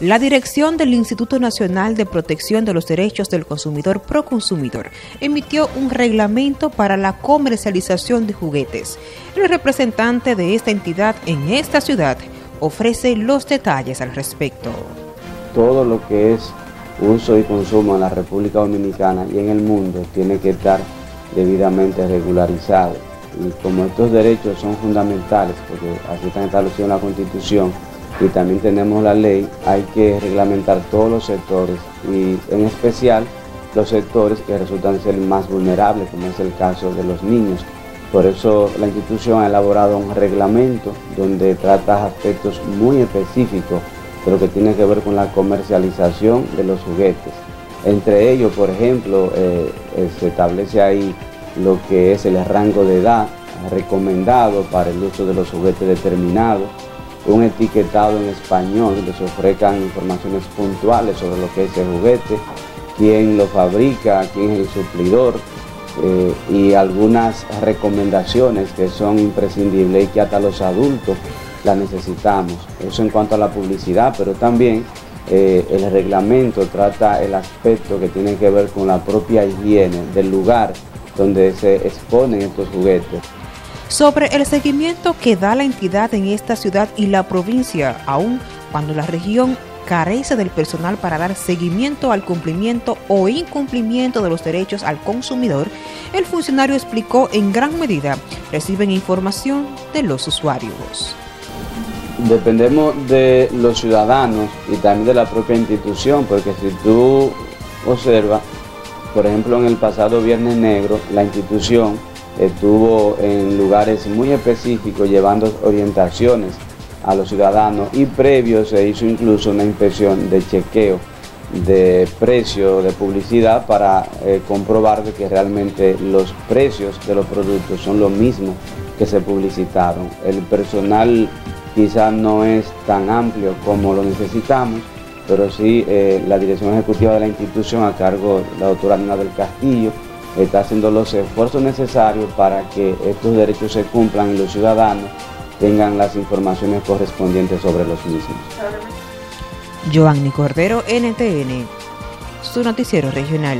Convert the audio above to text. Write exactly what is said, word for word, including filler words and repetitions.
La dirección del Instituto Nacional de Protección de los Derechos del Consumidor Proconsumidor emitió un reglamento para la comercialización de juguetes. El representante de esta entidad en esta ciudad ofrece los detalles al respecto. Todo lo que es uso y consumo en la República Dominicana y en el mundo tiene que estar debidamente regularizado. Y como estos derechos son fundamentales, porque así está establecido en la Constitución y también tenemos la ley, hay que reglamentar todos los sectores y en especial los sectores que resultan ser más vulnerables, como es el caso de los niños. Por eso la institución ha elaborado un reglamento donde trata aspectos muy específicos de lo que tiene que ver con la comercialización de los juguetes. Entre ellos, por ejemplo, eh, eh, se establece ahí lo que es el rango de edad recomendado para el uso de los juguetes determinados, un etiquetado en español donde se ofrezcan informaciones puntuales sobre lo que es el juguete, quién lo fabrica, quién es el suplidor, Eh, y algunas recomendaciones que son imprescindibles y que hasta los adultos las necesitamos. Eso en cuanto a la publicidad, pero también eh, el reglamento trata el aspecto que tiene que ver con la propia higiene del lugar donde se exponen estos juguetes. Sobre el seguimiento que da la entidad en esta ciudad y la provincia, aun cuando la región carece del personal para dar seguimiento al cumplimiento o incumplimiento de los derechos al consumidor, el funcionario explicó en gran medida reciben información de los usuarios. Dependemos de los ciudadanos y también de la propia institución, porque si tú observas, por ejemplo, en el pasado Viernes Negro, la institución estuvo en lugares muy específicos llevando orientaciones a los ciudadanos y previo se hizo incluso una inspección de chequeo de precio de publicidad para eh, comprobar de que realmente los precios de los productos son los mismos que se publicitaron. El personal quizás no es tan amplio como lo necesitamos, pero sí eh, la dirección ejecutiva de la institución a cargo de la doctora Nina del Castillo está haciendo los esfuerzos necesarios para que estos derechos se cumplan y los ciudadanos tengan las informaciones correspondientes sobre los mismos. Giovanni Cordero, N T N, su noticiero regional.